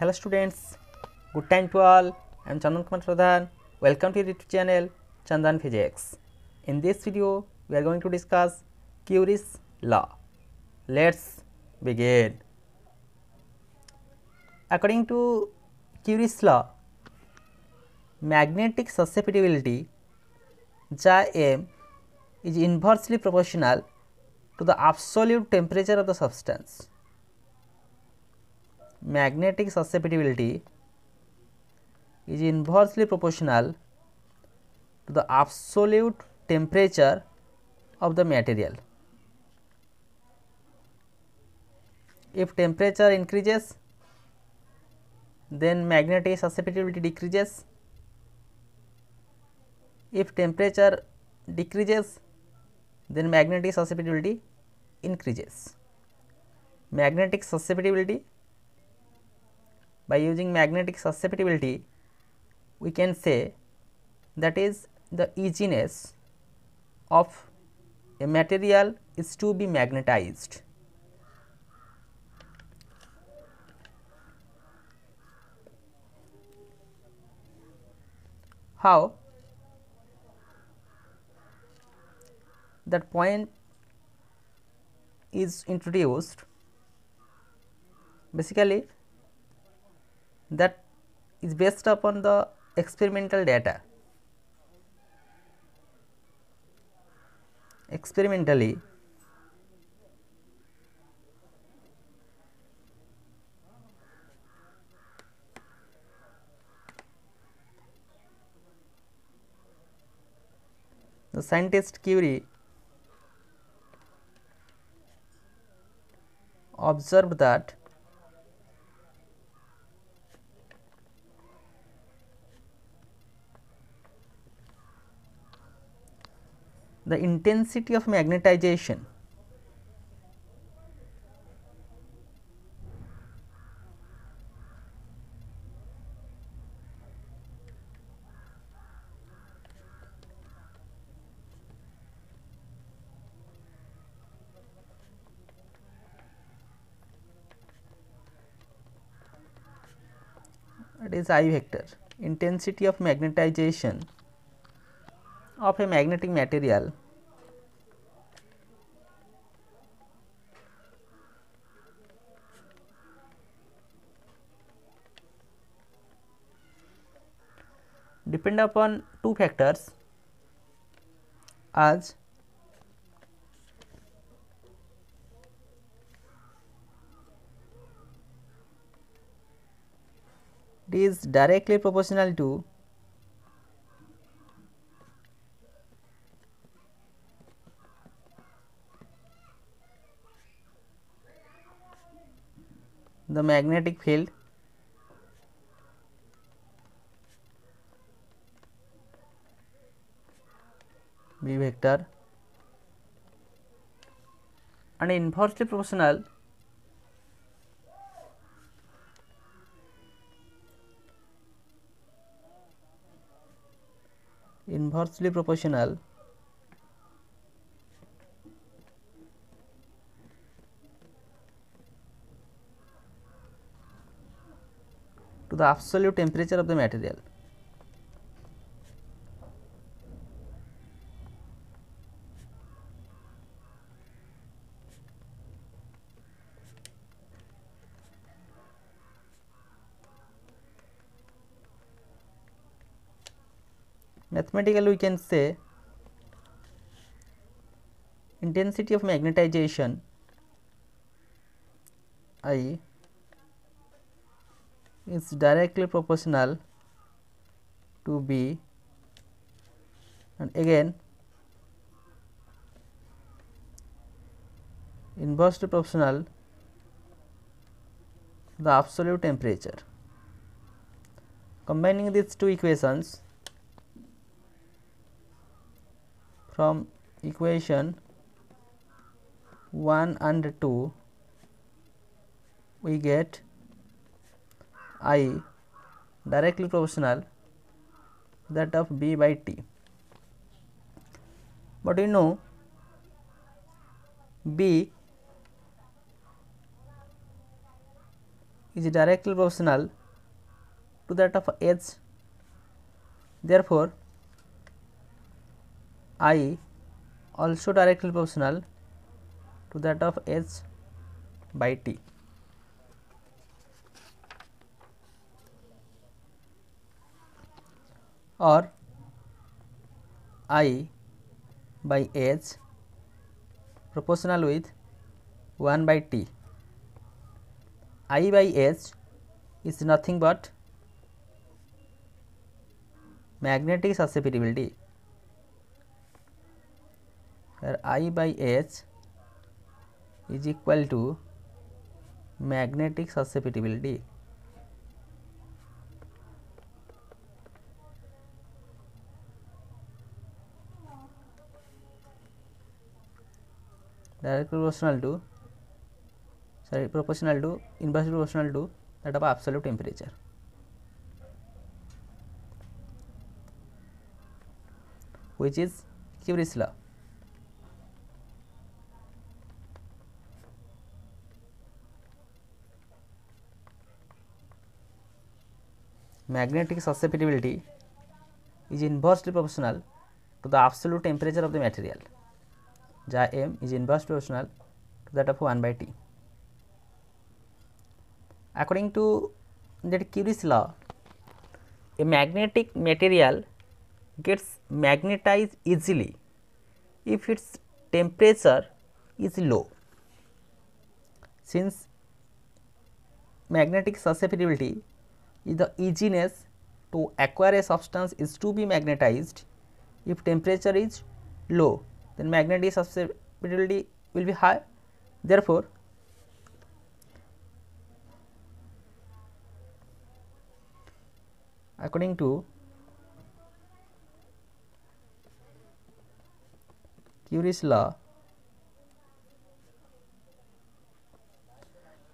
Hello students, good time to all. I am Chandan Kumar Pradhan. Welcome to your YouTube channel Chandan Physics. In this video, we are going to discuss Curie's law. Let's begin. According to Curie's law, magnetic susceptibility m is inversely proportional to the absolute temperature of the substance. Magnetic susceptibility is inversely proportional to the absolute temperature of the material. If temperature increases, then magnetic susceptibility decreases. If temperature decreases, then magnetic susceptibility increases. Magnetic susceptibility, by using magnetic susceptibility, we can say that is the easiness of a material is to be magnetized. How? That point is introduced. Basically, that is based upon the experimental data. Experimentally, the scientist Curie observed that the intensity of magnetization is I vector, intensity of magnetization of a magnetic material depend upon two factors as it is directly proportional to the magnetic field B vector and inversely proportional to the absolute temperature of the material. Mathematically, we can say intensity of magnetization I is directly proportional to B, and again inversely proportional to the absolute temperature. Combining these two equations, from equation 1 and 2 we get I directly proportional that of B by T. But you know B is directly proportional to that of H. Therefore, I also directly proportional to that of H by T. Or I by H proportional with 1 by T. I by H is nothing but magnetic susceptibility, where I by H is equal to magnetic susceptibility. Directly proportional to, inversely proportional to that of absolute temperature. Which is Curie's law. Magnetic susceptibility is inversely proportional to the absolute temperature of the material. J m is inversely proportional to that of 1 by T. According to that Curie's law, a magnetic material gets magnetized easily if its temperature is low. Since magnetic susceptibility is the easiness to acquire a substance is to be magnetized, if temperature is low, then magnetic susceptibility will be high. Therefore, according to Curie's law,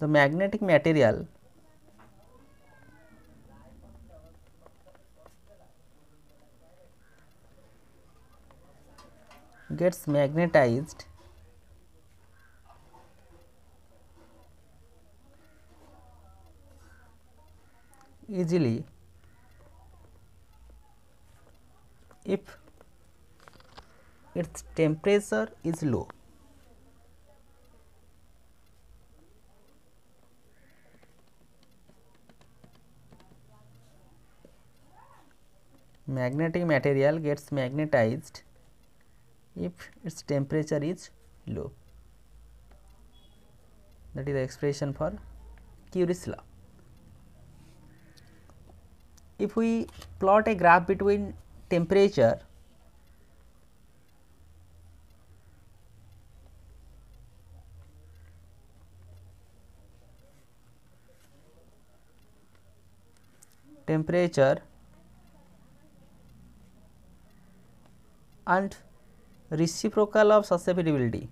the magnetic material gets magnetized easily if its temperature is low. Magnetic material gets magnetized if its temperature is low. That is the expression for Curie's law. If we plot a graph between temperature and reciprocal of susceptibility,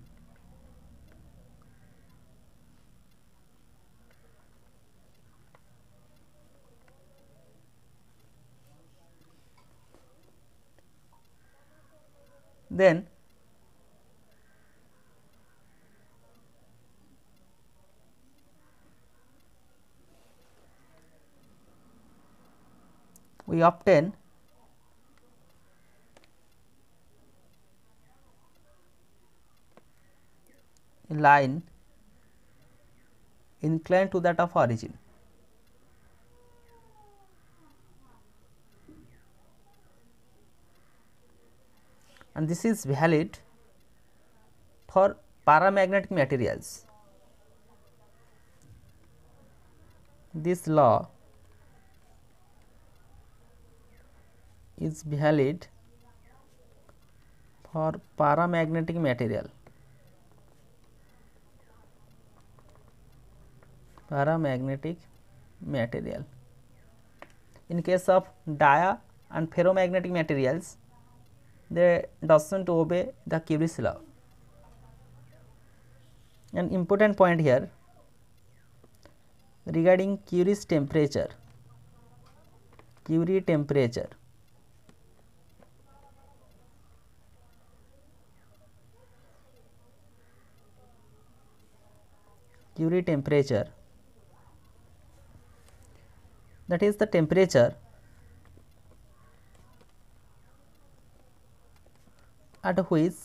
then we obtain a line inclined to that of origin. And this is valid for paramagnetic materials. This law is valid for paramagnetic material. In case of dia and ferromagnetic materials, they doesn't obey the Curie's law. An important point here regarding Curie's temperature, Curie temperature that is the temperature at which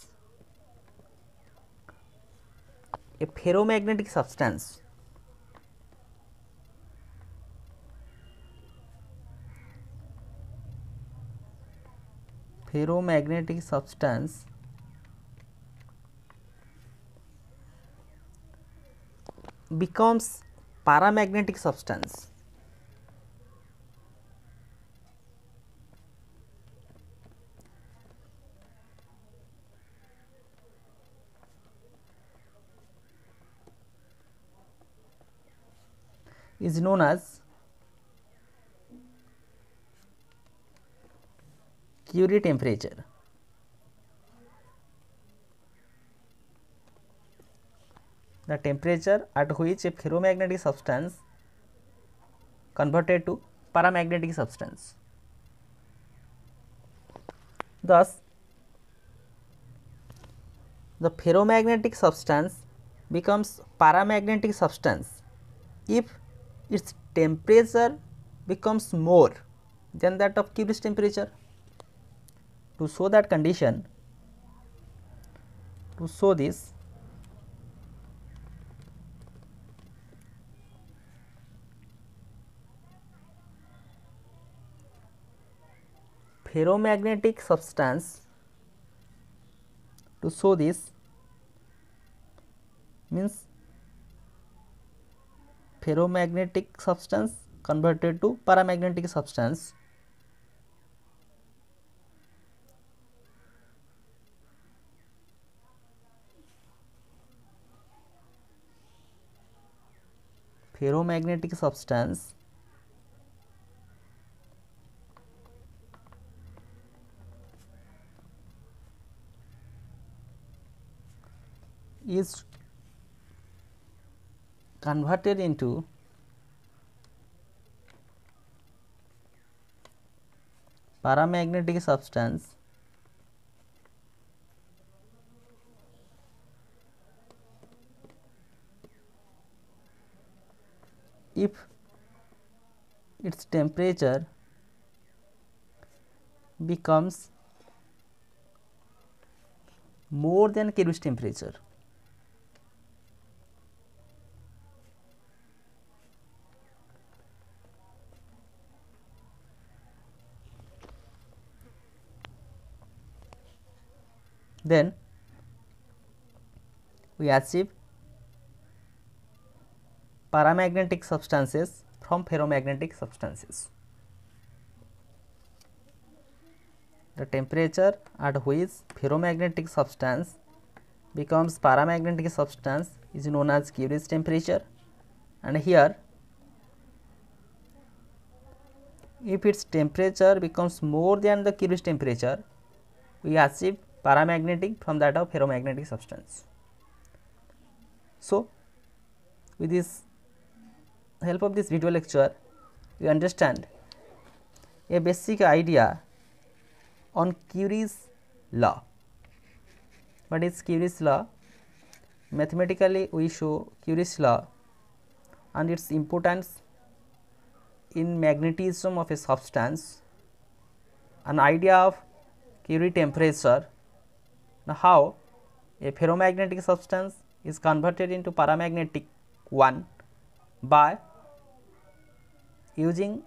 a ferromagnetic substance becomes paramagnetic substance is known as Curie temperature. The temperature at which a ferromagnetic substance converted to paramagnetic substance. Thus, the ferromagnetic substance becomes paramagnetic substance if its temperature becomes more than that of Curie's temperature. To show that condition, to show this, ferromagnetic substance, to show this means ferromagnetic substance converted to paramagnetic substance is converted into paramagnetic substance if its temperature becomes more than Curie's temperature. Then we achieve paramagnetic substances from ferromagnetic substances. The temperature at which ferromagnetic substance becomes paramagnetic substance is known as Curie's temperature, and here if its temperature becomes more than the Curie's temperature, we achieve paramagnetic from that of ferromagnetic substance. So, with this help of this video lecture, we understand a basic idea on Curie's law. What is Curie's law? Mathematically, we show Curie's law and its importance in magnetism of a substance, an idea of Curie temperature. Now, how a ferromagnetic substance is converted into paramagnetic one by using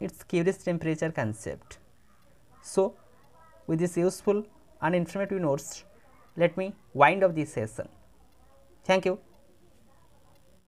its Curie's temperature concept. So, with this useful and informative notes, let me wind up this session. Thank you.